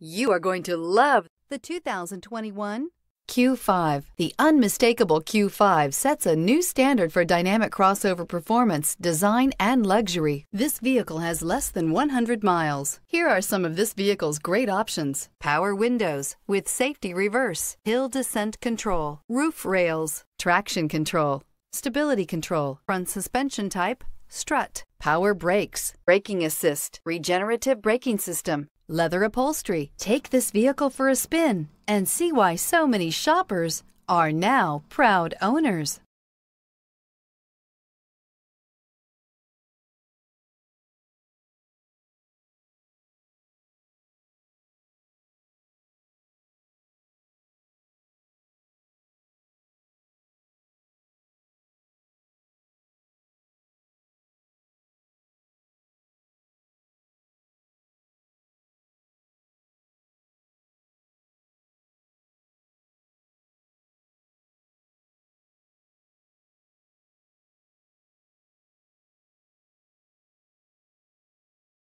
You are going to love the 2021 Q5. The unmistakable Q5 sets a new standard for dynamic crossover performance, design, and luxury. This vehicle has less than 100 miles. Here are some of this vehicle's great options: power windows with safety reverse, hill descent control, roof rails, traction control, stability control, front suspension type, strut, power brakes, braking assist, regenerative braking system, leather upholstery. Take this vehicle for a spin and see why so many shoppers are now proud owners.